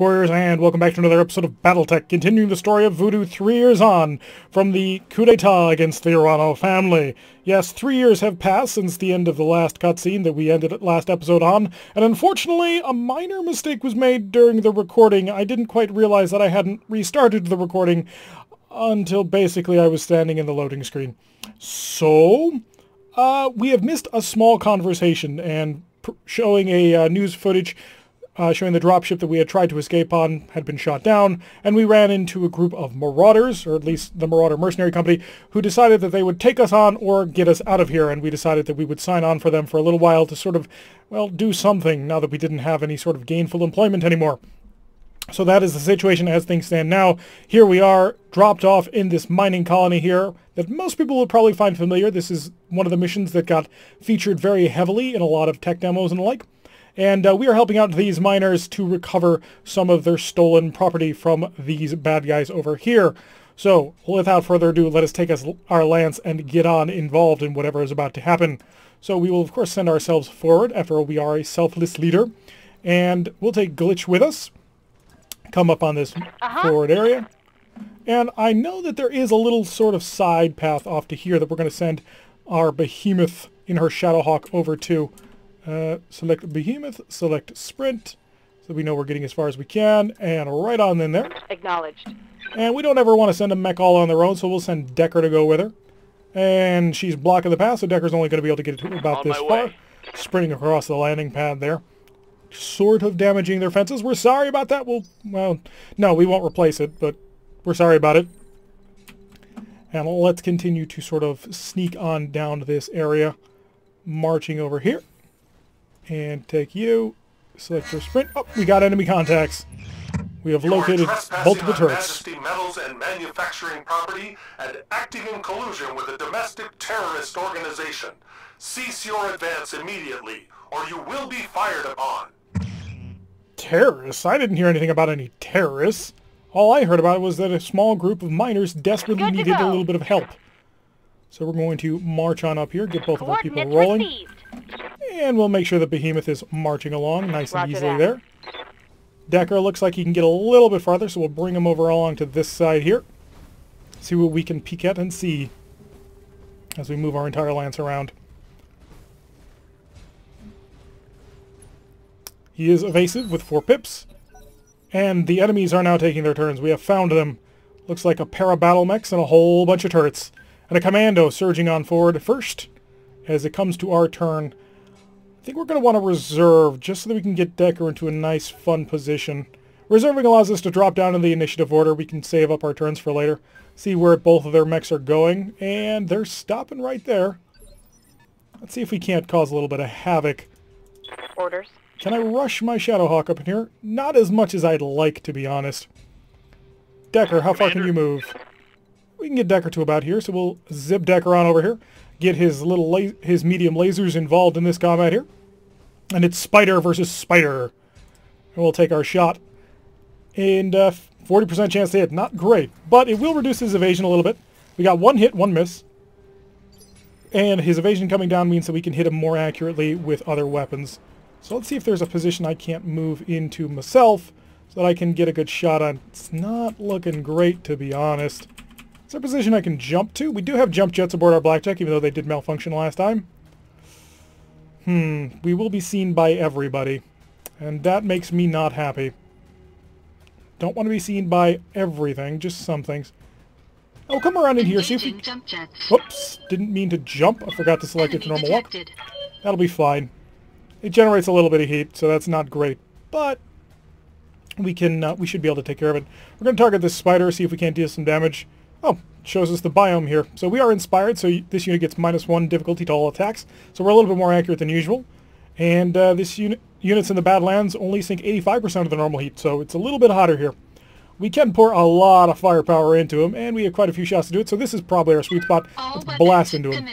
MechWarriors, and welcome back to another episode of BattleTech, continuing the story of Voodoo 3 years on from the coup d'etat against the Arano family. Yes, 3 years have passed since the end of the last cutscene that we ended last episode on, and unfortunately a minor mistake was made during the recording. I didn't quite realize that I hadn't restarted the recording until basically I was standing in the loading screen. So, we have missed a small conversation and showing a news footage showing the dropship that we had tried to escape on had been shot down, and we ran into a group of marauders, or at least the marauder mercenary company, who decided that they would take us on or get us out of here, and we decided that we would sign on for them for a little while to sort of, well, do something now that we didn't have any sort of gainful employment anymore. So that is the situation as things stand now. Here we are, dropped off in this mining colony here that most people will probably find familiar. This is one of the missions that got featured very heavily in a lot of tech demos and the like. And we are helping out these miners to recover some of their stolen property from these bad guys over here. So, without further ado, let us take our lance and get on involved in whatever is about to happen. So we will, of course, send ourselves forward, after all, we are a selfless leader. And we'll take Glitch with us, come up on this forward area. And I know that there is a little sort of side path off to here that we're going to send our Behemoth in her Shadow Hawk over to. Select Behemoth, select Sprint, so that we know we're getting as far as we can, and right on in there. Acknowledged. And we don't ever want to send a mech all on their own, so we'll send Decker to go with her. And she's blocking the path, so Decker's only going to be able to get to about this far. Sprinting across the landing pad there. Sort of damaging their fences. We're sorry about that. Well, no, we won't replace it, but we're sorry about it. And let's continue to sort of sneak on down to this area. Marching over here. And take you, select your Sprint. Oh, we got enemy contacts. We have located multiple turrets. You are trespassing on Majesty Metals and Manufacturing property and acting in collusion with a domestic terrorist organization. Cease your advance immediately, or you will be fired upon. Terrorists? I didn't hear anything about any terrorists. All I heard about was that a small group of miners desperately needed a little bit of help. So we're going to march on up here, get both of our people rolling. And we'll make sure that Behemoth is marching along nice and easily there. Decker looks like he can get a little bit farther, so we'll bring him over along to this side here. See what we can peek at and see as we move our entire lance around. He is evasive with 4 pips. And the enemies are now taking their turns. We have found them. Looks like a pair of battle mechs and a whole bunch of turrets. And a commando surging on forward first. As it comes to our turn, I think we're going to want to reserve just so that we can get Decker into a nice, fun position. Reserving allows us to drop down in the initiative order. We can save up our turns for later. See where both of their mechs are going. And they're stopping right there. Let's see if we can't cause a little bit of havoc. Orders. Can I rush my Shadow Hawk up in here? Not as much as I'd like, to be honest. Decker, how far can you move? We can get Decker to about here, so we'll zip Decker on over here. Get his little his medium lasers involved in this combat here. And it's spider versus spider. And we'll take our shot. And 40% chance to hit. Not great, but it will reduce his evasion a little bit. We got 1 hit, 1 miss. And his evasion coming down means that we can hit him more accurately with other weapons. So let's see if there's a position I can't move into myself so that I can get a good shot on. It's not looking great, to be honest. Is there a position I can jump to? We do have jump jets aboard our Blackjack, even though they did malfunction last time. We will be seen by everybody. And that makes me not happy. Don't want to be seen by everything, just some things. Oh, come around in here, see if we... Whoops, didn't mean to jump. I forgot to select it to normal walk. That'll be fine. It generates a little bit of heat, so that's not great. But we can, we should be able to take care of it. We're going to target this spider, see if we can't deal some damage. Oh, shows us the biome here. So we are inspired, so this unit gets -1 difficulty to all attacks. So we're a little bit more accurate than usual. And this units in the Badlands only sink 85% of the normal heat, so it's a little bit hotter here. We can pour a lot of firepower into them, and we have quite a few shots to do it, so this is probably our sweet spot. Let's blast into them.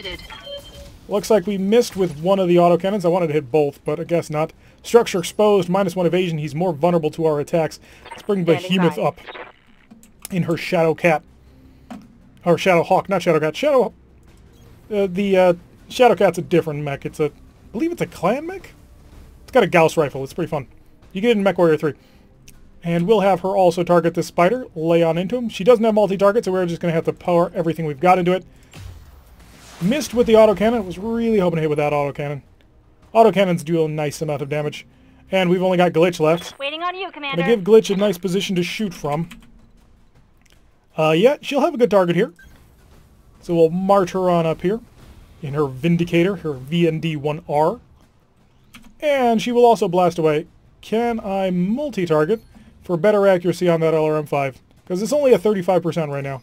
Looks like we missed with one of the autocannons. I wanted to hit both, but I guess not. Structure exposed, -1 evasion. He's more vulnerable to our attacks. Let's bring Behemoth up in her Shadow Cat. Or Shadow Hawk, not Shadow Cat. Shadow Cat's a different mech. It's a... I believe it's a clan mech? It's got a Gauss rifle. It's pretty fun. You get it in MechWarrior 3. And we'll have her also target this spider, lay on into him. She doesn't have multi-target, so we're just going to have to power everything we've got into it. Missed with the autocannon. Was really hoping to hit with that autocannon. Autocannons do a nice amount of damage. And we've only got Glitch left. Waiting on you, Commander. Give Glitch a nice position to shoot from. Yeah, she'll have a good target here. So we'll march her on up here in her Vindicator, her VND-1R. And she will also blast away. Can I multi-target for better accuracy on that LRM-5? Because it's only a 35% right now.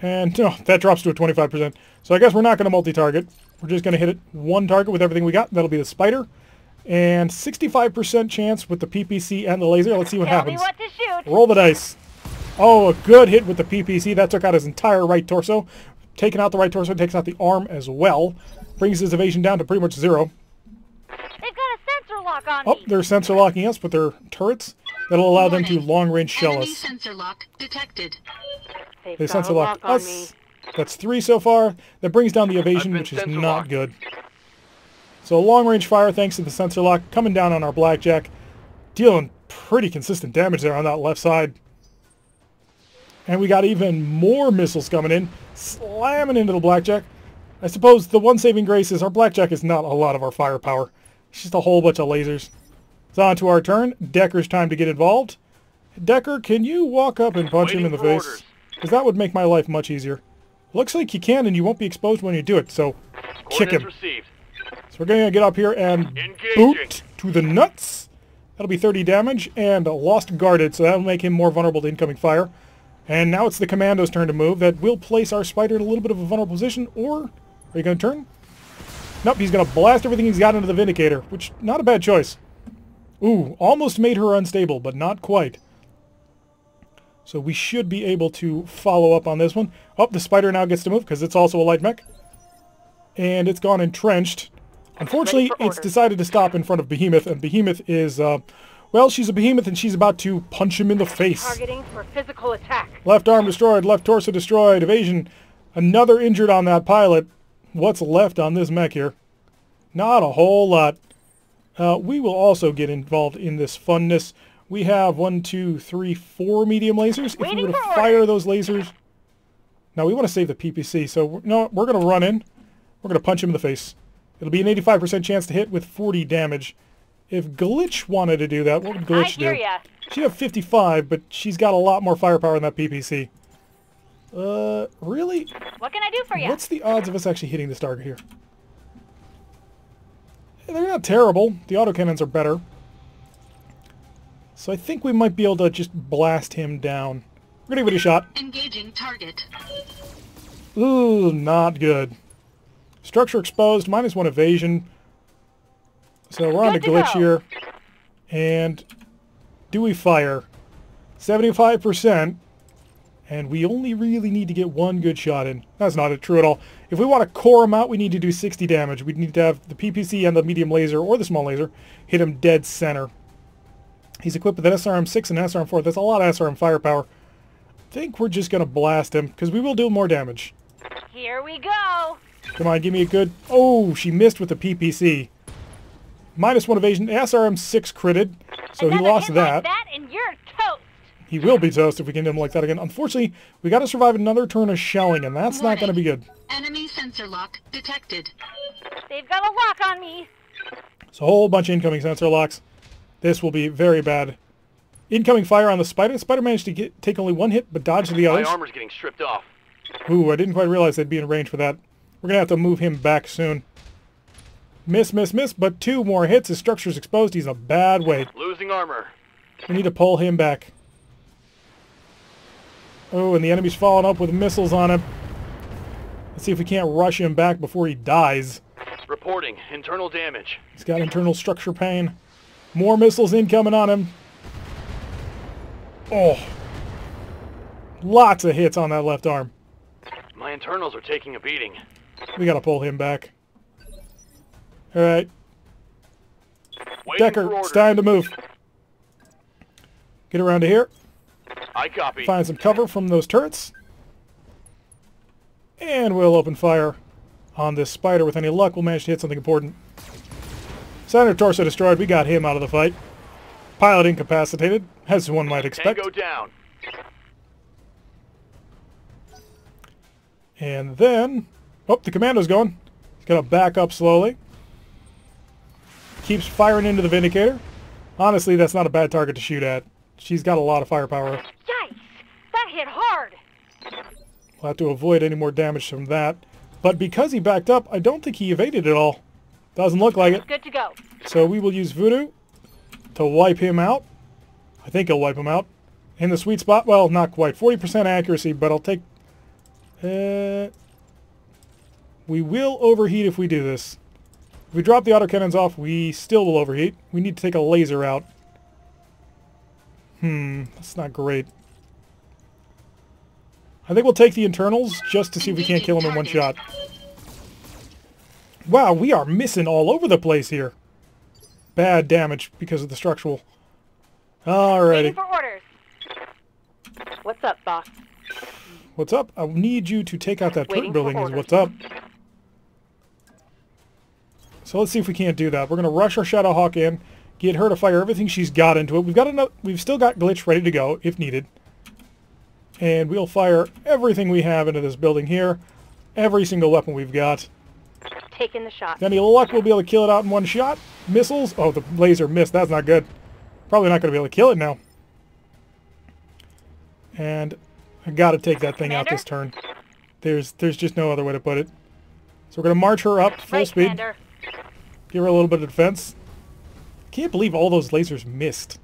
And no, that drops to a 25%. So I guess we're not going to multi-target. We're just going to hit it one target with everything we got. That'll be the spider. And 65% chance with the PPC and the laser. Let's see what happens. Tell me what to shoot. Roll the dice. Oh, a good hit with the PPC. That took out his entire right torso. Taking out the right torso takes out the arm as well. Brings his evasion down to pretty much zero. They've got a sensor lock on me. They're sensor locking us with their turrets. That'll allow them to long-range shell us. Sensor lock detected. They sensor locked us. That's three so far. That brings down the evasion, which is not good. So long-range fire, thanks to the sensor lock, coming down on our Blackjack. Dealing pretty consistent damage there on that left side. And we got even more missiles coming in, slamming into the Blackjack. I suppose the one saving grace is our Blackjack is not a lot of our firepower. It's just a whole bunch of lasers. It's on to our turn. Decker's time to get involved. Decker, can you walk up and punch him in the face? Because that would make my life much easier. Looks like you can, and you won't be exposed when you do it, so kick him. So we're going to get up here and boot to the nuts. That'll be 30 damage, and lost guarded, so that'll make him more vulnerable to incoming fire. And now it's the Commando's turn to move. That will place our spider in a little bit of a vulnerable position, or... Are you going to turn? Nope, he's going to blast everything he's got into the Vindicator, which, not a bad choice. Ooh, almost made her unstable, but not quite. So we should be able to follow up on this one. Oh, the spider now gets to move, because it's also a light mech. And it's gone entrenched. Unfortunately, it's decided to stop in front of Behemoth, and Behemoth is... well, she's a behemoth and she's about to punch him in the face. Targeting for physical attack. Left arm destroyed, left torso destroyed, evasion. Another injured on that pilot. What's left on this mech here? Not a whole lot. We will also get involved in this funness. We have 4 medium lasers. If we were to fire those lasers... Now, we want to save the PPC, so we're going to run in. We're going to punch him in the face. It'll be an 85% chance to hit with 40 damage. If Glitch wanted to do that, what would Glitch do? She'd have 55, but she's got a lot more firepower than that PPC. Really? What can I do for you? What's the odds of us actually hitting this target here? They're not terrible. The autocannons are better. So I think we might be able to just blast him down. We're gonna give it a shot. Engaging target. Ooh, not good. Structure exposed, -1 evasion. So we're on a Glitch here, and do we fire? 75%, and we only really need to get one good shot in. That's not true at all. If we want to core him out, we need to do 60 damage. We'd need to have the PPC and the medium laser, or the small laser, hit him dead center. He's equipped with an SRM-6 and an SRM-4. That's a lot of SRM firepower. I think we're just going to blast him, because we will do more damage. Here we go! Come on, give me a good... Oh, she missed with the PPC. -1 evasion, SRM-6 critted, so he lost that. Like that and you're toast. He will be toast if we can hit him like that again. Unfortunately, we got to survive another turn of shelling, and that's not going to be good. Enemy sensor lock detected. They've got a lock on me. So a whole bunch of incoming sensor locks. This will be very bad. Incoming fire on the spider. The spider managed to take only one hit, but dodged the others. My armor's getting stripped off. Ooh, I didn't quite realize they'd be in range for that. We're going to have to move him back soon. Miss, miss, miss, but 2 more hits. His structure's exposed. He's in a bad way. Losing armor. We need to pull him back. Oh, and the enemy's following up with missiles on him. Let's see if we can't rush him back before he dies. Reporting. Internal damage. He's got internal structure pain. More missiles incoming on him. Oh. Lots of hits on that left arm. My internals are taking a beating. We gotta pull him back. Alright. Decker, it's time to move. Get around to here. I copy. Find some cover from those turrets. And we'll open fire on this spider. With any luck, we'll manage to hit something important. Senator Torso destroyed. We got him out of the fight. Pilot incapacitated, as one might expect. Tango down. And then, oh, the commando's going. He's gonna back up slowly. Keeps firing into the Vindicator. Honestly, that's not a bad target to shoot at. She's got a lot of firepower. Yikes! That hit hard! We'll have to avoid any more damage from that. But because he backed up, I don't think he evaded at all. Doesn't look like it. Good to go. So we will use Voodoo to wipe him out. I think he'll wipe him out. In the sweet spot, well, not quite. 40% accuracy, but I'll take... we will overheat if we do this. If we drop the autocannons off, we still will overheat. We need to take a laser out. That's not great. I think we'll take the internals just to see if we can't kill them in one shot. Wow, we are missing all over the place here. Bad damage because of the structural. Alrighty. For orders. What's up, boss? What's up? I need you to take out that turret building is what's up. So let's see if we can't do that. We're going to rush our Shadow Hawk in, get her to fire everything she's got into it. We've got enough. We've still got Glitch ready to go if needed. And we'll fire everything we have into this building here. Every single weapon we've got. Taking the shot. With any luck, we'll be able to kill it out in one shot. Missiles. Oh, the laser missed. That's not good. Probably not going to be able to kill it now. And I got to take that thing out this turn. There's just no other way to put it. So we're going to march her up full speed. Commander. Give her a little bit of defense. Can't believe all those lasers missed.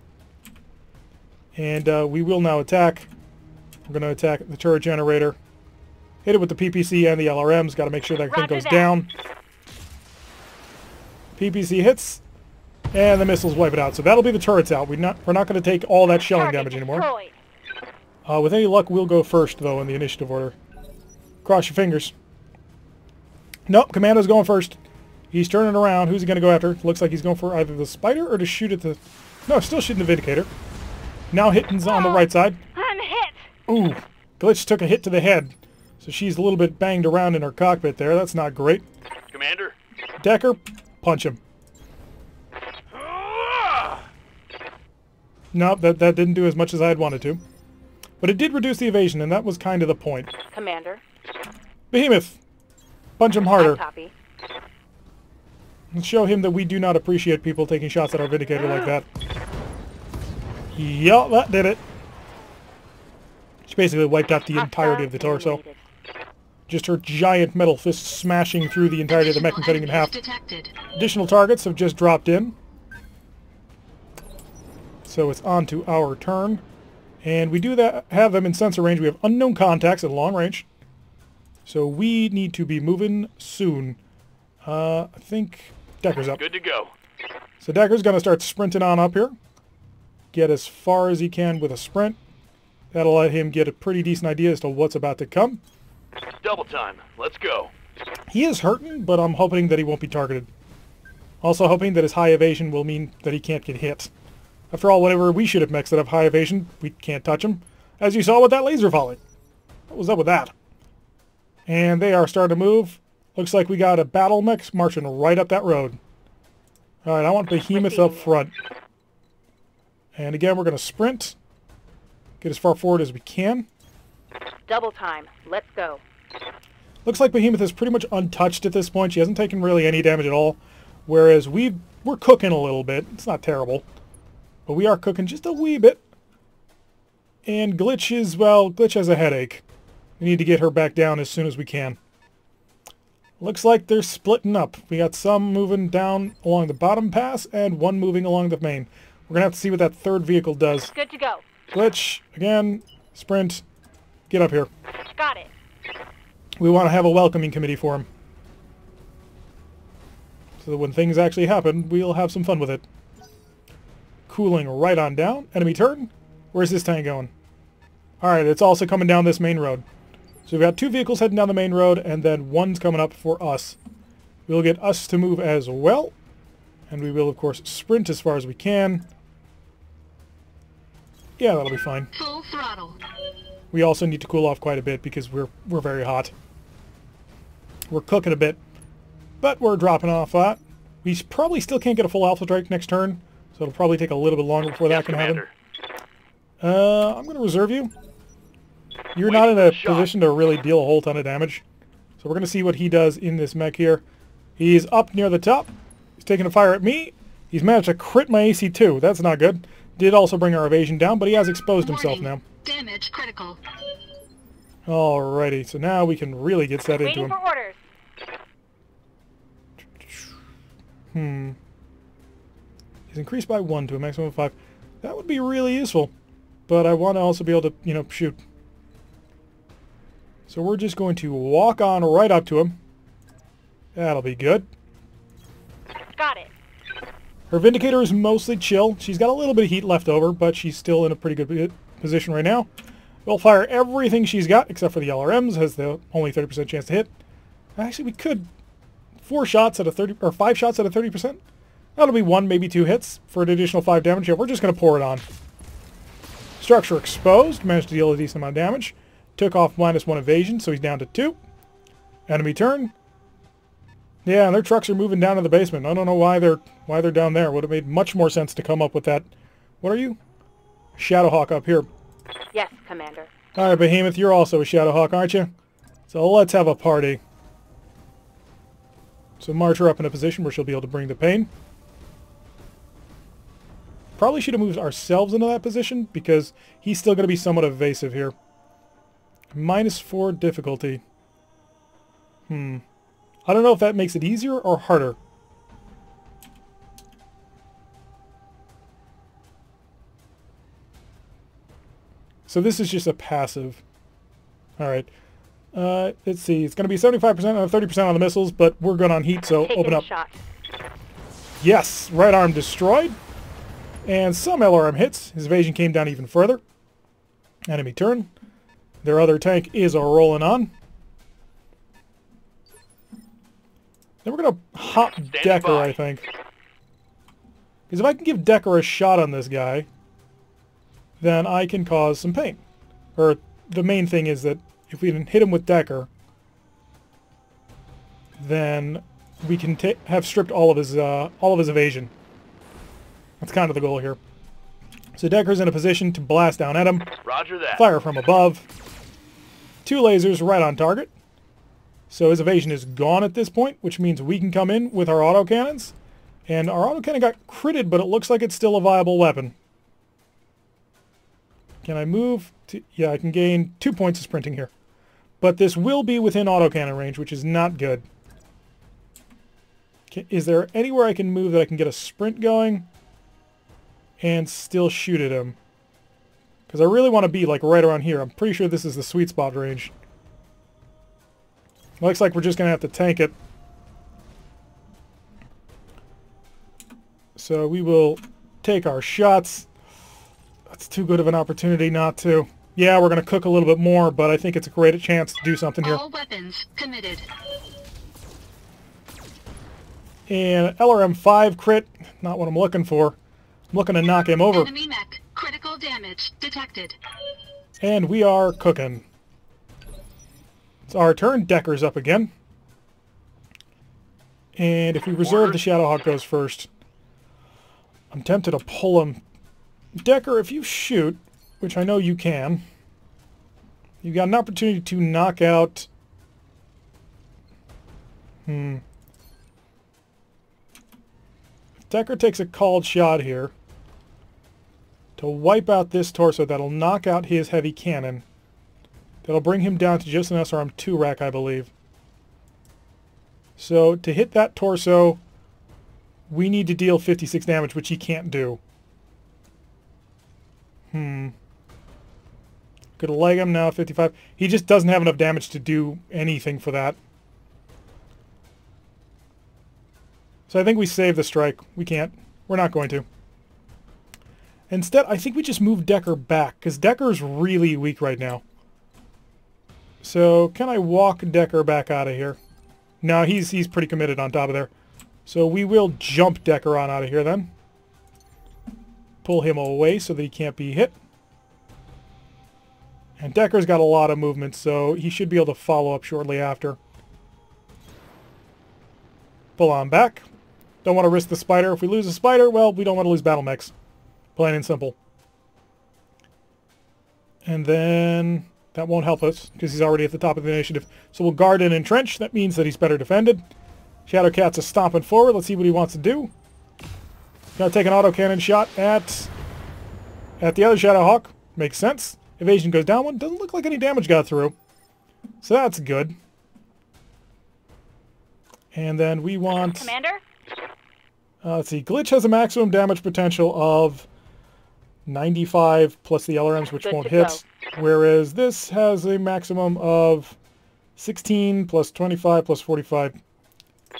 And we will now attack. We're going to attack the turret generator. Hit it with the PPC and the LRMs. Got to make sure that thing goes down. PPC hits, and the missiles wipe it out. So that'll be the turrets out. We're not going to take all that shelling damage anymore. With any luck, we'll go first, though, in the initiative order. Cross your fingers. Nope, Commando's going first. He's turning around. Who's he going to go after? Looks like he's going for either the spider or to shoot at the... No, still shooting the Vindicator. Now hitting's on the right side. I'm hit. Ooh, Glitch took a hit to the head. So she's a little bit banged around in her cockpit there. That's not great. Commander? Decker, punch him. No, that didn't do as much as I had wanted to. But it did reduce the evasion, and that was kind of the point. Commander? Behemoth, punch him harder. Let's show him that we do not appreciate people taking shots at our Vindicator like that. Yup, that did it. She basically wiped out the entirety of the torso. Just her giant metal fist smashing through the entirety of the mech and cutting in half. Additional targets have just dropped in. So it's on to our turn. And we do have them in sensor range. We have unknown contacts at long range. So we need to be moving soon. I think Decker's up. Good to go. So Decker's going to start sprinting on up here. Get as far as he can with a sprint. That'll let him get a pretty decent idea as to what's about to come. Double time. Let's go. He is hurting, but I'm hoping that he won't be targeted. Also hoping that his high evasion will mean that he can't get hit. After all, whatever we should have mechs that have high evasion, we can't touch them. As you saw with that laser volley. What was up with that? And they are starting to move. Looks like we got a battle mech marching right up that road. Alright, I want Behemoth up front. And again, we're going to sprint. Get as far forward as we can. Double time. Let's go. Looks like Behemoth is pretty much untouched at this point. She hasn't taken really any damage at all. Whereas we're cooking a little bit. It's not terrible. But we are cooking just a wee bit. And Glitch is, well, Glitch has a headache. We need to get her back down as soon as we can. Looks like they're splitting up. We got some moving down along the bottom pass and one moving along the main. We're going to have to see what that third vehicle does. Good to go. Glitch, again, sprint, get up here. Got it. We want to have a welcoming committee for him. So that when things actually happen, we'll have some fun with it. Cooling right on down. Enemy turn. Where's this tank going? Alright, it's also coming down this main road. So we've got two vehicles heading down the main road, and then one's coming up for us. We'll get us to move as well. And we will, of course, sprint as far as we can. Yeah, that'll be fine. Full throttle. We also need to cool off quite a bit because we're very hot. We're cooking a bit. But we're dropping off hot. We probably still can't get a full alpha strike next turn. So it'll probably take a little bit longer before that can happen. I'm going to reserve you. You're not in a position to really deal a whole ton of damage. So we're going to see what he does in this mech here. He's up near the top. He's taking a fire at me. He's managed to crit my AC too. That's not good. Did also bring our evasion down, but he has exposed himself now. Damage critical. Alrighty, so now we can really get set into him. Waiting for orders. He's increased by 1 to a maximum of 5. That would be really useful, but I want to also be able to, you know, shoot. So we're just going to walk on right up to him. That'll be good. Got it. Her Vindicator is mostly chill. She's got a little bit of heat left over, but she's still in a pretty good position right now. We'll fire everything she's got, except for the LRMs, has the only 30% chance to hit. Actually, we could 5 shots at a 30%. That'll be 1, maybe 2 hits for an additional 5 damage. Yeah, we're just going to pour it on. Structure exposed. Managed to deal a decent amount of damage. Took off -1 evasion, so he's down to 2. Enemy turn. Yeah, and their trucks are moving down to the basement. I don't know why they're down there. Would have made much more sense to come up with that. What are you? Shadow Hawk up here. Yes, Commander. All right, Behemoth, you're also a Shadow Hawk, aren't you? So let's have a party. So march her up in a position where she'll be able to bring the pain. Probably should have moved ourselves into that position because he's still going to be somewhat evasive here. -4 difficulty. I don't know if that makes it easier or harder. So this is just a passive. Alright. Let's see. It's going to be 75% or 30% on the missiles, but we're good on heat, so open up. Shot. Yes! Right arm destroyed. And some LRM hits. His evasion came down even further. Enemy turn. Their other tank is rolling on. Then we're going to hop Decker, I think. Because if I can give Decker a shot on this guy, then I can cause some pain. Or the main thing is that if we didn't hit him with Decker, then we can have stripped all of his evasion. That's kind of the goal here. So Decker's in a position to blast down at him. Roger that. Fire from above. 2 lasers right on target. So his evasion is gone at this point, which means we can come in with our autocannons. And our autocannon got critted, but it looks like it's still a viable weapon. Can I move? Yeah, I can gain 2 points of sprinting here. But this will be within autocannon range, which is not good. Is there anywhere I can move that I can get a sprint going and still shoot at him? Because I really want to be like right around here. I'm pretty sure this is the sweet spot range. Looks like we're just going to have to tank it. So we will take our shots. That's too good of an opportunity not to. Yeah, we're going to cook a little bit more, but I think it's a great chance to do something here. All weapons committed. And LRM-5 crit. Not what I'm looking for. I'm looking to knock him over. Enemy mech. Critical damage detected. And we are cooking. It's our turn. Decker's up again. And if we reserve, the Shadow Hawk goes first. I'm tempted to pull him. Decker, if you shoot, which I know you can, you've got an opportunity to knock out... If Decker takes a called shot here to wipe out this torso, that'll knock out his heavy cannon. That'll bring him down to just an SRM 2 rack, I believe. So to hit that torso, we need to deal 56 damage, which he can't do. Could leg him now, 55. He just doesn't have enough damage to do anything for that. So I think we save the strike. We can't. We're not going to. Instead, I think we just move Decker back, because Decker's really weak right now. So, can I walk Decker back out of here? No, he's pretty committed on top of there. So we will jump Decker on out of here then. Pull him away so that he can't be hit. And Decker's got a lot of movement, so he should be able to follow up shortly after. Pull on back. Don't want to risk the spider. If we lose the spider, well, we don't want to lose battle mechs. Plain and simple. And then that won't help us because he's already at the top of the initiative. So we'll guard and entrench. That means that he's better defended. Shadow Cat's a stomping forward. Let's see what he wants to do. Gonna take an autocannon shot at the other Shadow Hawk. Makes sense. Evasion goes down one. Doesn't look like any damage got through. So that's good. And then we want... Commander? Let's see. Glitch has a maximum damage potential of 95 plus the LRMs, which won't hit. Whereas this has a maximum of 16 plus 25 plus 45.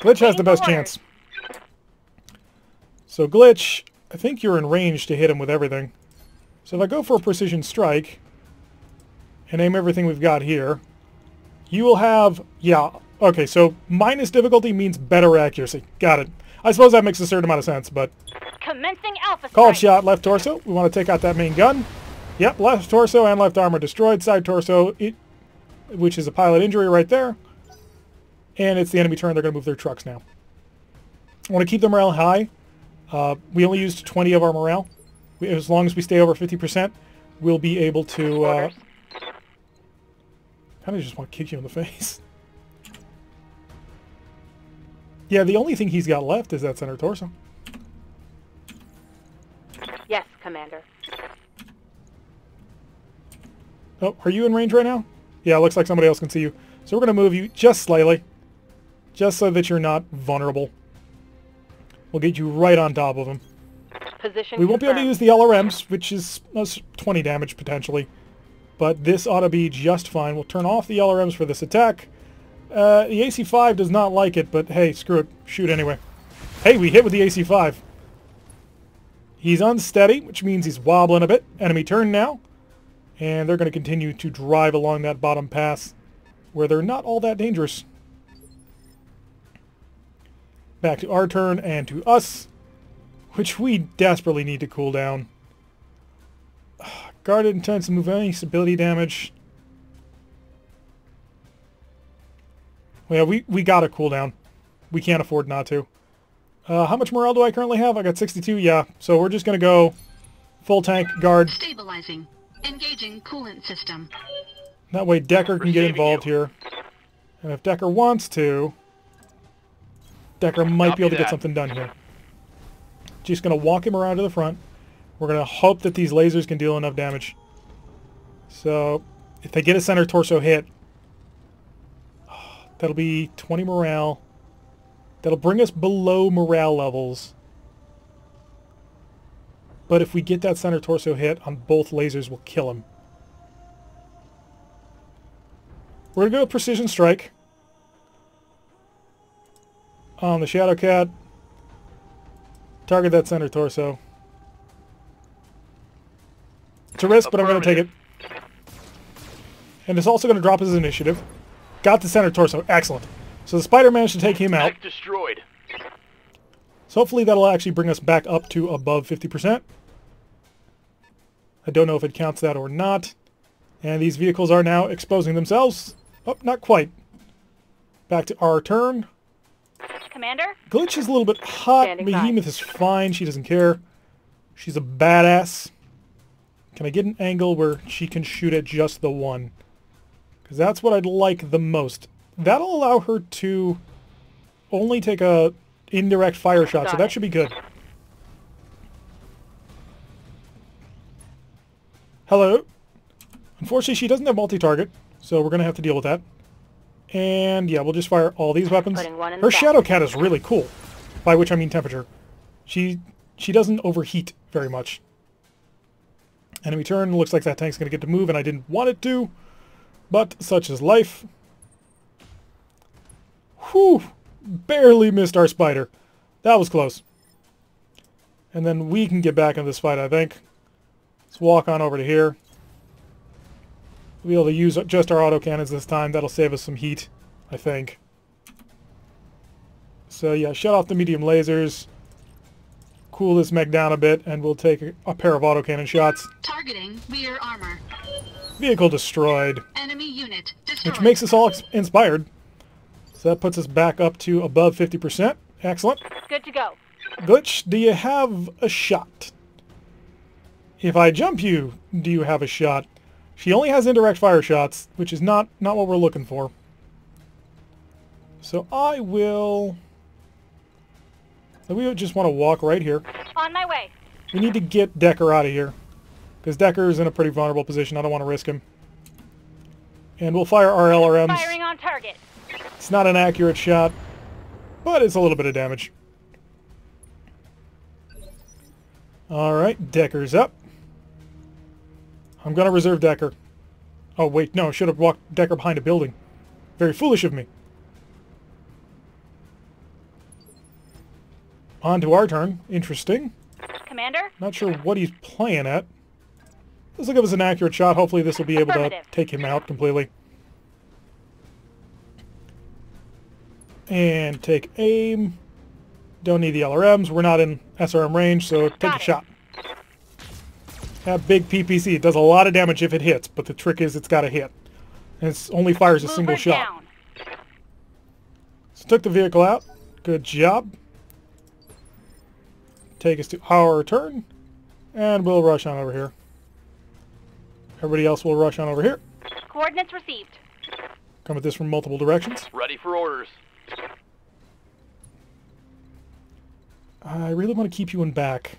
Glitch has the best chance. So Glitch, I think you're in range to hit him with everything. So if I go for a precision strike and aim everything we've got here, you will have... Yeah, okay, so minus difficulty means better accuracy. Got it. I suppose that makes a certain amount of sense, but... Commencing alpha strike. Called shot, left torso. We want to take out that main gun. Yep, left torso and left armor destroyed. Side torso, which is a pilot injury right there. And it's the enemy turn. They're going to move their trucks now. I want to keep the morale high. We only used 20 of our morale. As long as we stay over 50%, we'll be able to... I kind of just want to kick you in the face. Yeah, the only thing he's got left is that center torso. Yes, Commander. Oh, are you in range right now? Yeah, it looks like somebody else can see you. So we're going to move you just slightly, just so that you're not vulnerable. We'll get you right on top of him. Position we won't be able to use the LRMs, which is 20 damage potentially. But this ought to be just fine. We'll turn off the LRMs for this attack. The AC-5 does not like it, but hey, screw it. Shoot anyway. Hey, we hit with the AC-5. He's unsteady, which means he's wobbling a bit. Enemy turn now. And they're going to continue to drive along that bottom pass where they're not all that dangerous. Back to our turn and to us, which we desperately need to cool down. Guarded intense move any stability damage. Well, yeah, we gotta cool down. We can't afford not to. How much morale do I currently have? I got 62, yeah. So we're just gonna go full tank guard. Stabilizing. Engaging coolant system. That way Decker can get involved here. And if Decker wants to, Decker might be able to get something done here. Just gonna walk him around to the front. We're going to hope that these lasers can deal enough damage. So, if they get a center torso hit, that'll be 20 morale. That'll bring us below morale levels. But if we get that center torso hit on both lasers, we'll kill him. We're going to go with precision strike on the Shadow Cat. Target that center torso. It's a risk, but I'm going to take it. And it's also going to drop his initiative. Got the center torso. Excellent. So the spider managed to take him out. Destroyed. So hopefully that'll actually bring us back up to above 50%. I don't know if it counts that or not. And these vehicles are now exposing themselves. Oh, not quite. Back to our turn. Commander? Glitch is a little bit hot. Behemoth is fine. She doesn't care. She's a badass. Can I get an angle where she can shoot at just the one? Because that's what I'd like the most. That'll allow her to only take a indirect fire shot, so that should be good. Hello. Unfortunately, she doesn't have multi-target, so we're going to have to deal with that. And yeah, we'll just fire all these weapons. Her Shadow Cat is really cool, by which I mean temperature. She doesn't overheat very much. Enemy turn. Looks like that tank's going to get to move, and I didn't want it to, but such is life. Whew! Barely missed our spider. That was close. And then we can get back in this fight, I think. Let's walk on over to here. We'll be able to use just our autocannons this time. That'll save us some heat, I think. So yeah, shut off the medium lasers. Cool this mech down a bit, and we'll take a pair of autocannon shots. Targeting rear armor. Vehicle destroyed. Enemy unit destroyed. Which makes us all inspired. So that puts us back up to above 50%, Excellent. Good to go. Glitch, do you have a shot? If I jump you, do you have a shot? She only has indirect fire shots, which is not what we're looking for. So I will... we just want to walk right here. On my way. We need to get Decker out of here, because Decker's in a pretty vulnerable position. I don't want to risk him. And we'll fire our LRMs. Firing on target. It's not an accurate shot, but it's a little bit of damage. Alright, Decker's up. I'm going to reserve Decker. Oh wait, no, I should have walked Decker behind a building. Very foolish of me. On to our turn. Interesting. Commander? Not sure what he's playing at. Let's look if it's an accurate shot. Hopefully this will be able to take him out completely. And take aim. Don't need the LRMs. We're not in SRM range, so take a shot. That big PPC. It does a lot of damage if it hits, but the trick is it's got to hit. And it only fires a single shot. So took the vehicle out. Good job. Take us to our turn, and we'll rush on over here. Everybody else will rush on over here. Coordinates received. Come at this from multiple directions. Ready for orders. I really want to keep you in back.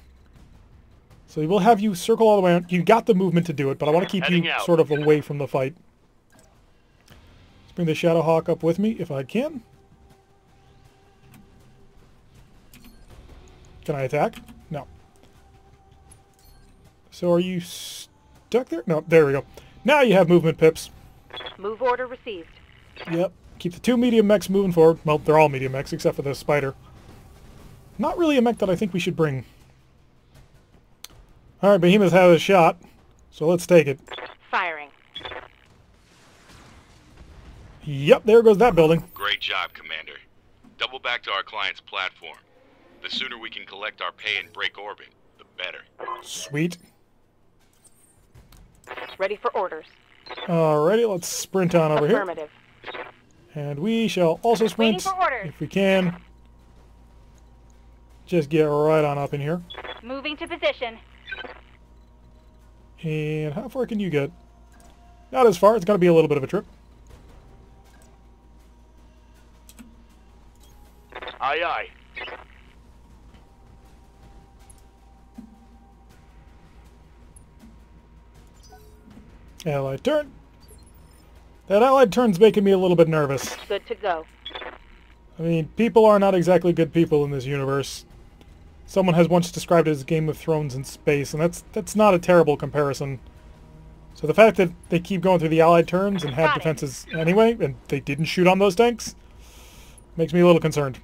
So we'll have you circle all the way around. You got the movement to do it, but I want to keep you sort of away from the fight. Let's bring the Shadow Hawk up with me, if I can. Can I attack? No. So are you stuck there? No, there we go. Now you have movement pips. Move order received. Yep. Keep the two medium mechs moving forward. Well, they're all medium mechs except for the spider. Not really a mech that I think we should bring. Alright, Behemoth has a shot, so let's take it. Firing. Yep, there goes that building. Great job, Commander. Double back to our client's platform. The sooner we can collect our pay and break orbit, the better. Sweet. Ready for orders. Alrighty, let's sprint on over here. Affirmative. And we shall also sprint for orders. If we can. Just get right on up in here. Moving to position. And how far can you get? Not as far. It's going to be a little bit of a trip. Aye, aye. Allied turn. That allied turn's making me a little bit nervous. Good to go. I mean, people are not exactly good people in this universe. Someone has once described it as Game of Thrones in space, and that's not a terrible comparison. So the fact that they keep going through the allied turns and have defenses anyway, and they didn't shoot on those tanks, makes me a little concerned.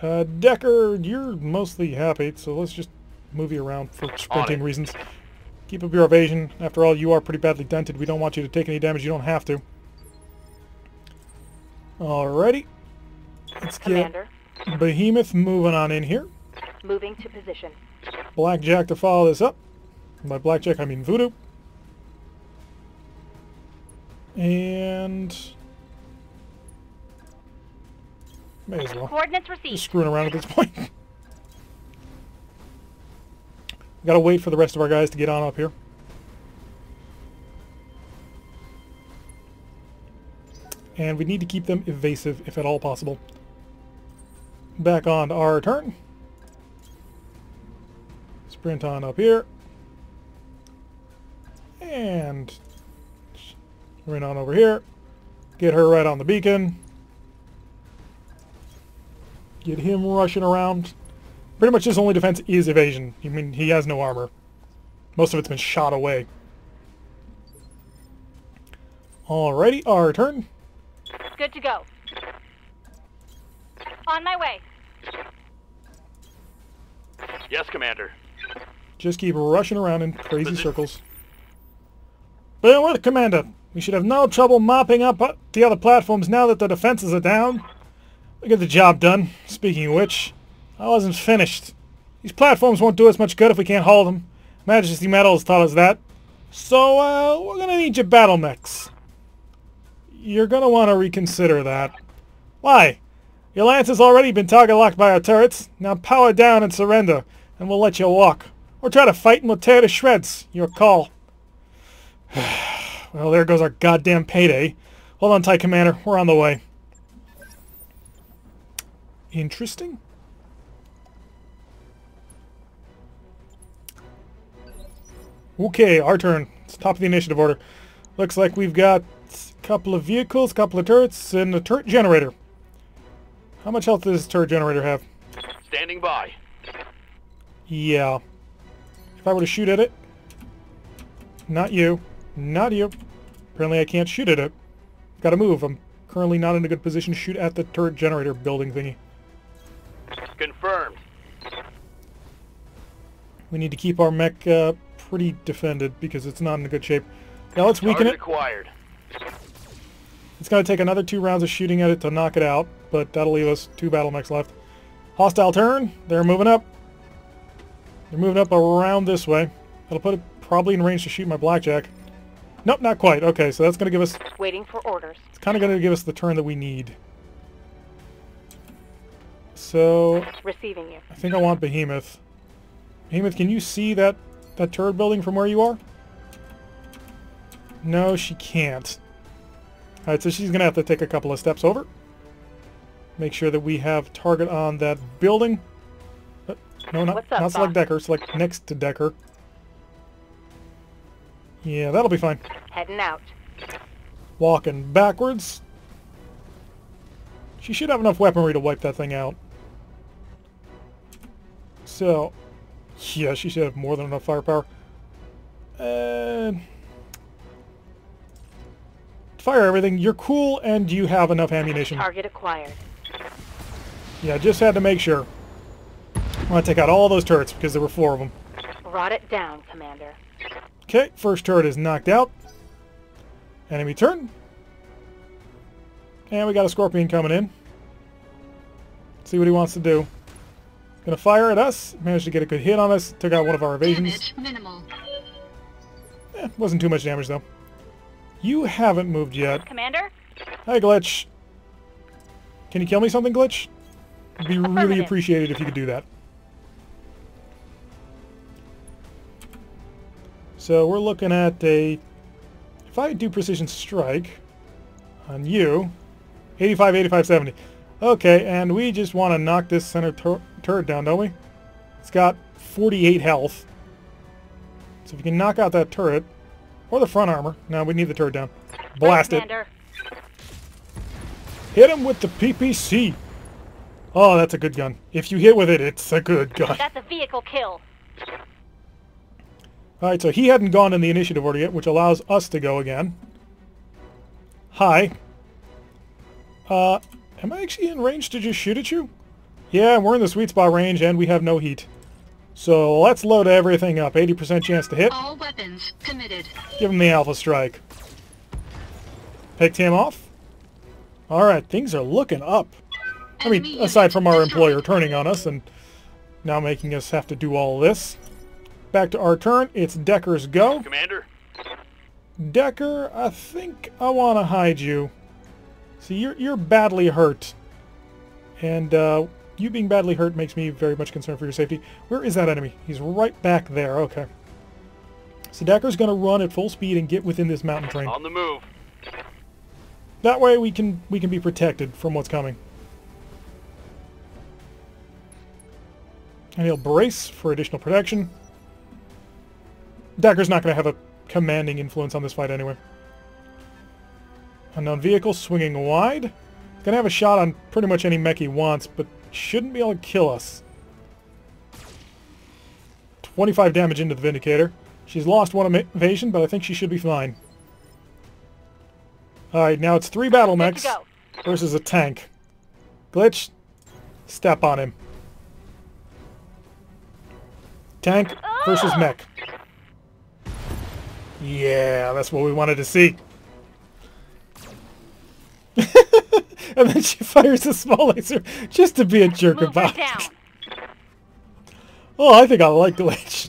Decker, you're mostly happy, so let's just move you around for sprinting reasons. Keep up your evasion. After all, you are pretty badly dented. We don't want you to take any damage. You don't have to. Alrighty. Let's Commander. Get Behemoth moving on in here. Moving to position. Blackjack to follow this up. And by Blackjack, I mean Voodoo. And... may as well. Coordinates received. Just screwing around at this point. Gotta wait for the rest of our guys to get on up here. And we need to keep them evasive, if at all possible. Back on our turn. Sprint on up here. And... sprint on over here. Get her right on the beacon. Get him rushing around. Pretty much his only defense is evasion. I mean, he has no armor. Most of it's been shot away. Alrighty, our turn. Good to go. On my way. Yes, Commander. Just keep rushing around in crazy circles. Bear with, Commander. We should have no trouble mopping up the other platforms now that the defenses are down. We'll get the job done. Speaking of which... I wasn't finished. These platforms won't do us much good if we can't haul them. Majesty Metal has taught us that. So, we're gonna need your battle mechs. You're gonna want to reconsider that. Why? Your lance has already been target locked by our turrets. Now power down and surrender, and we'll let you walk. Or try to fight and we'll tear to shreds. Your call. Well, there goes our goddamn payday. Hold on tight, Commander. We're on the way. Interesting. Okay, our turn. It's top of the initiative order. Looks like we've got a couple of vehicles, a couple of turrets, and a turret generator. How much health does this turret generator have? Standing by. Yeah. If I were to shoot at it. Not you. Not you. Apparently I can't shoot at it. Gotta move. I'm currently not in a good position to shoot at the turret generator building thingy. Confirmed. We need to keep our mech pretty defended because it's not in a good shape. Now let's weaken it. Acquired. It's going to take another 2 rounds of shooting at it to knock it out, but that'll leave us 2 battle mechs left. Hostile turn. They're moving up. They're moving up around this way. That'll put it probably in range to shoot my Blackjack. Nope, not quite. Okay, so that's going to give us... Waiting for orders. It's kind of going to give us the turn that we need. So... Receiving you. I think I want Behemoth. Behemoth, can you see that turret building from where you are? No, she can't. Alright, so she's going to have to take a couple of steps over. Make sure that we have target on that building. No, not select Decker. Select next to Decker. Yeah, that'll be fine. Heading out. Walking backwards. She should have enough weaponry to wipe that thing out. So... yeah, she should have more than enough firepower. Fire everything. You're cool and you have enough ammunition. Target acquired. Yeah, just had to make sure. I want to take out all those turrets because there were 4 of them. Rot it down, Commander. Okay, first turret is knocked out. Enemy turn. And we got a Scorpion coming in. Let's see what he wants to do. Gonna fire at us. Managed to get a good hit on us. Took out one of our evasions. Damage minimal. Eh, wasn't too much damage though. You haven't moved yet. Commander? Hi, Glitch. Can you kill me something, Glitch? It'd be really appreciated if you could do that. So we're looking at a... If I do precision strike on you... 85, 85, 70. Okay, and we just want to knock this center turret down, don't we? It's got 48 health. So if you can knock out that turret, or the front armor. No, we need the turret down. Blast it. Hit him with the PPC. Oh, that's a good gun. If you hit with it, it's a good gun. That's a vehicle kill. Alright, so he hadn't gone in the initiative order yet, which allows us to go again. Hi. Am I actually in range to just shoot at you? Yeah, we're in the sweet spot range and we have no heat. So let's load everything up. 80% chance to hit. All weapons committed. Give him the alpha strike. Picked him off. Alright, things are looking up. I mean, aside from our employer turning on us and now making us have to do all this. Back to our turn. It's Decker's go. Commander. Decker, I think I want to hide you. See, you're badly hurt. And you being badly hurt makes me very much concerned for your safety. Where is that enemy? He's right back there. Okay. So Decker's going to run at full speed and get within this mountain train. On the move. That way we can be protected from what's coming. And he'll brace for additional protection. Decker's not going to have a commanding influence on this fight anyway. Unknown vehicle swinging wide. Going to have a shot on pretty much any mech he wants, but shouldn't be able to kill us. 25 damage into the Vindicator. She's lost 1 evasion, but I think she should be fine. Alright, now it's 3 battle mechs versus a tank. Glitch, step on him. Tank versus mech. Yeah, that's what we wanted to see. And then she fires a small laser just to be a jerk about it. Oh, I think I like Glitch.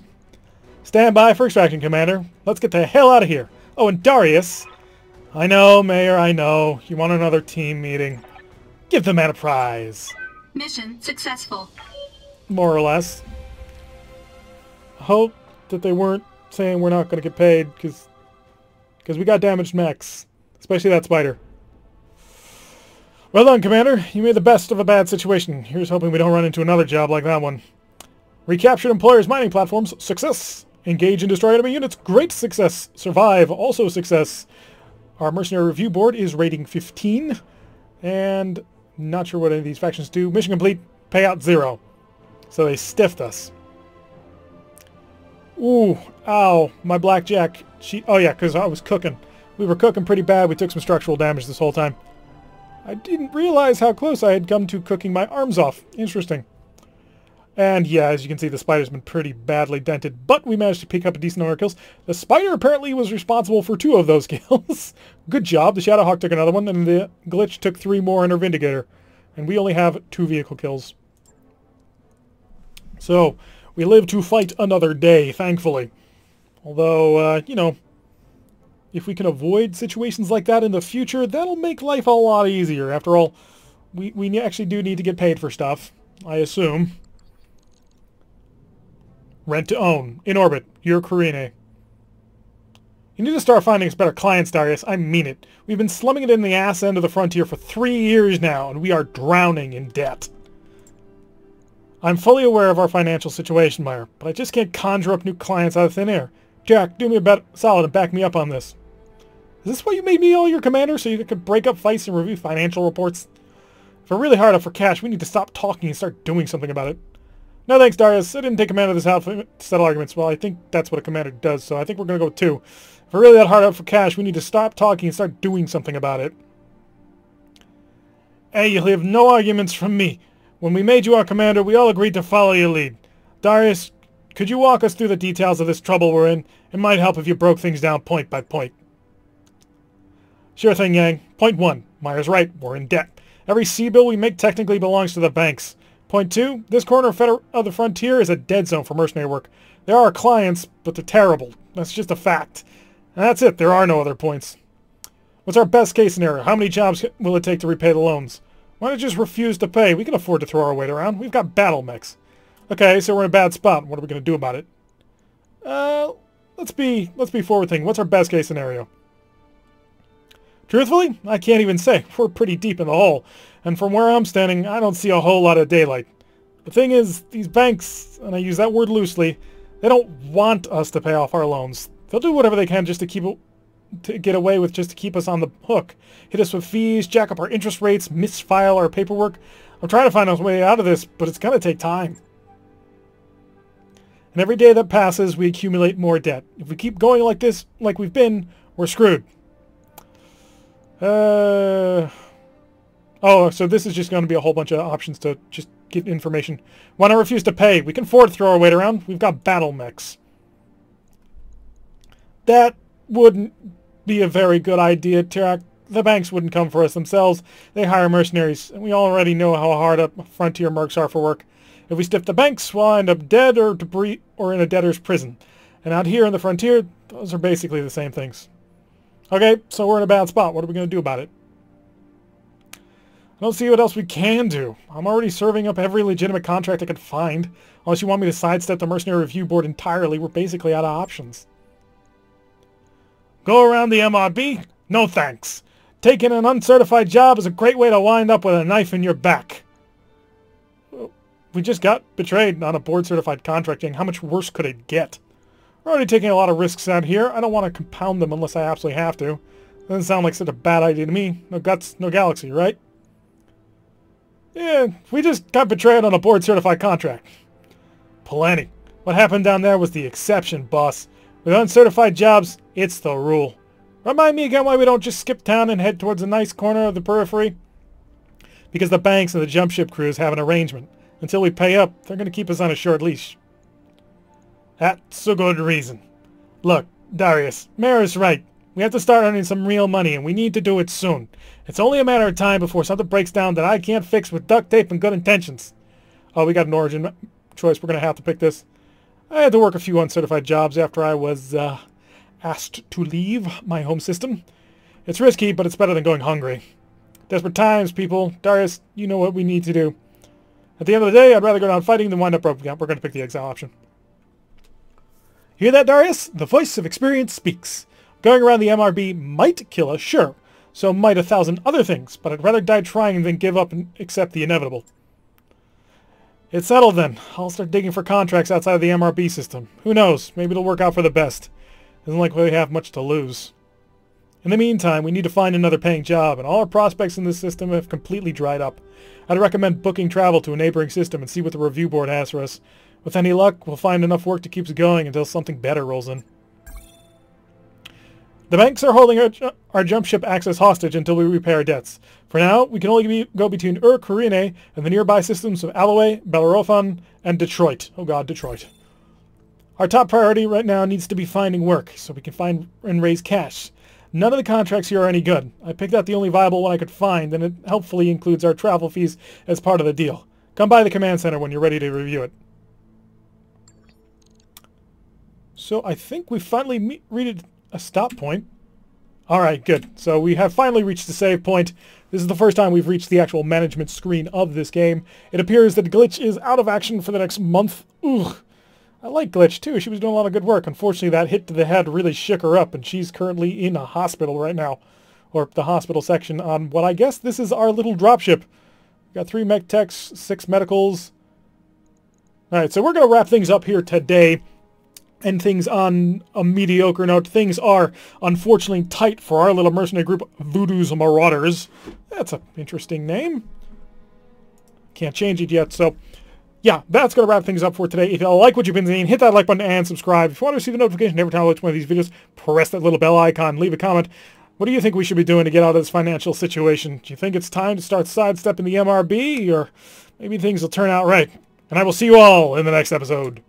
Stand by for extraction, Commander. Let's get the hell out of here. Oh, and Darius. I know, Mayer, I know. You want another team meeting. Give the man a prize. Mission successful. More or less. Hope that they weren't saying we're not going to get paid because we got damaged mechs. Especially that spider. Well done, Commander. You made the best of a bad situation. Here's hoping we don't run into another job like that one. Recaptured employers' mining platforms. Success. Engage and destroy enemy units. Great success. Survive. Also success. Our mercenary review board is rating 15. And not sure what any of these factions do. Mission complete. Payout 0. So they stiffed us. Ooh. Ow. My Blackjack. She, oh yeah, because I was cooking. We were cooking pretty bad. We took some structural damage this whole time. I didn't realize how close I had come to cooking my arms off. Interesting. And yeah, as you can see, the spider's been pretty badly dented, but we managed to pick up a decent number of kills. The spider apparently was responsible for 2 of those kills. Good job. The Shadow Hawk took another one, and the Glitch took 3 more in her Vindicator. And we only have 2 vehicle kills. So, we live to fight another day, thankfully. Although, you know, if we can avoid situations like that in the future, that'll make life a lot easier. After all, we actually do need to get paid for stuff, I assume. Rent to own. In orbit. Ur-Cruinne. You need to start finding us better clients, Darius. I mean it. We've been slumming it in the ass end of the frontier for 3 years now, and we are drowning in debt. I'm fully aware of our financial situation, Mayer, but I just can't conjure up new clients out of thin air. Jack, do me a solid and back me up on this. Is this why you made me all your commander, so you could break up fights and review financial reports? If we're really hard up for cash, we need to stop talking and start doing something about it. No thanks, Darius. I didn't take command of this outfit to settle arguments. Well, I think that's what a commander does, so I think we're going to go with 2. If we're really that hard up for cash, we need to stop talking and start doing something about it. Hey, you'll have no arguments from me. When we made you our commander, we all agreed to follow your lead. Darius, could you walk us through the details of this trouble we're in? It might help if you broke things down point by point. Sure thing, Yang. Point 1. Meyer's right. We're in debt. Every C-bill we make technically belongs to the banks. Point 2, this corner of the frontier is a dead zone for mercenary work. There are clients, but they're terrible. That's just a fact. And that's it. There are no other points. What's our best case scenario? How many jobs will it take to repay the loans? Why not just refuse to pay? We can afford to throw our weight around. We've got battle mechs. Okay, so we're in a bad spot. What are we going to do about it? Let's be forward thinking. What's our best case scenario? Truthfully, I can't even say. We're pretty deep in the hole. And from where I'm standing, I don't see a whole lot of daylight. The thing is, these banks, and I use that word loosely, they don't want us to pay off our loans. They'll do whatever they can just to get away with, just to keep us on the hook. Hit us with fees, jack up our interest rates, misfile our paperwork. I'm trying to find a way out of this, but it's going to take time. And every day that passes, we accumulate more debt. If we keep going like this, like we've been, we're screwed. Oh, so this is just going to be a whole bunch of options to just get information. Why not refuse to pay? We can afford to throw our weight around. We've got battle mechs. That wouldn't be a very good idea, Tirak. The banks wouldn't come for us themselves. They hire mercenaries, and we already know how hard up frontier mercs are for work. If we stiff the banks, we'll end up dead or debris or in a debtor's prison. And out here in the frontier, those are basically the same things. Okay, so we're in a bad spot. What are we going to do about it? I don't see what else we can do. I'm already serving up every legitimate contract I can find. Unless you want me to sidestep the Mercenary Review Board entirely, we're basically out of options. Go around the MRB? No thanks. Taking an uncertified job is a great way to wind up with a knife in your back. We just got betrayed on a board-certified contract, Yang. How much worse could it get? We're already taking a lot of risks out here. I don't want to compound them unless I absolutely have to. Doesn't sound like such a bad idea to me. No guts, no galaxy, right? Yeah, we just got betrayed on a board-certified contract. Plenty. What happened down there was the exception, boss. With uncertified jobs, it's the rule. Remind me again why we don't just skip town and head towards a nice corner of the periphery? Because the banks and the jump ship crews have an arrangement. Until we pay up, they're going to keep us on a short leash. That's a good reason. Look, Darius, Mayer is right. We have to start earning some real money, and we need to do it soon. It's only a matter of time before something breaks down that I can't fix with duct tape and good intentions. Oh, we got an origin choice. We're going to have to pick this. I had to work a few uncertified jobs after I was asked to leave my home system. It's risky, but it's better than going hungry. Desperate times, people. Darius, you know what we need to do. At the end of the day, I'd rather go down fighting than wind up broken up. We're going to pick the exile option. You hear that, Darius? The voice of experience speaks. Going around the MRB might kill us, sure. So might 1,000 other things, but I'd rather die trying than give up and accept the inevitable. It's settled then. I'll start digging for contracts outside of the MRB system. Who knows? Maybe it'll work out for the best. Isn't like we have much to lose. In the meantime, we need to find another paying job, and all our prospects in this system have completely dried up. I'd recommend booking travel to a neighboring system and see what the review board has for us. With any luck, we'll find enough work to keep us going until something better rolls in. The banks are holding our jump ship access hostage until we repair debts. For now, we can only go between Ur-Cruinne and the nearby systems of Alloway, Bellerophon, and Detroit. Oh god, Detroit. Our top priority right now needs to be finding work, so we can find and raise cash. None of the contracts here are any good. I picked out the only viable one I could find, and it helpfully includes our travel fees as part of the deal. Come by the command center when you're ready to review it. So I think we finally reached a stop point. Alright, good. So we have finally reached the save point. This is the first time we've reached the actual management screen of this game. It appears that Glitch is out of action for the next month. Ugh. I like Glitch, too. She was doing a lot of good work. Unfortunately, that hit to the head really shook her up, and she's currently in a hospital right now. Or the hospital section on what I guess this is our little dropship. We've got 3 mech techs, 6 medicals. Alright, so we're going to wrap things up here today. End things on a mediocre note. Things are, unfortunately, tight for our little mercenary group, Voodoo's Marauders. That's an interesting name. Can't change it yet, so... yeah, that's going to wrap things up for today. If you like what you've been seeing, hit that like button and subscribe. If you want to receive a notification every time I watch one of these videos, press that little bell icon, leave a comment. What do you think we should be doing to get out of this financial situation? Do you think it's time to start sidestepping the MRB? Or maybe things will turn out right. And I will see you all in the next episode.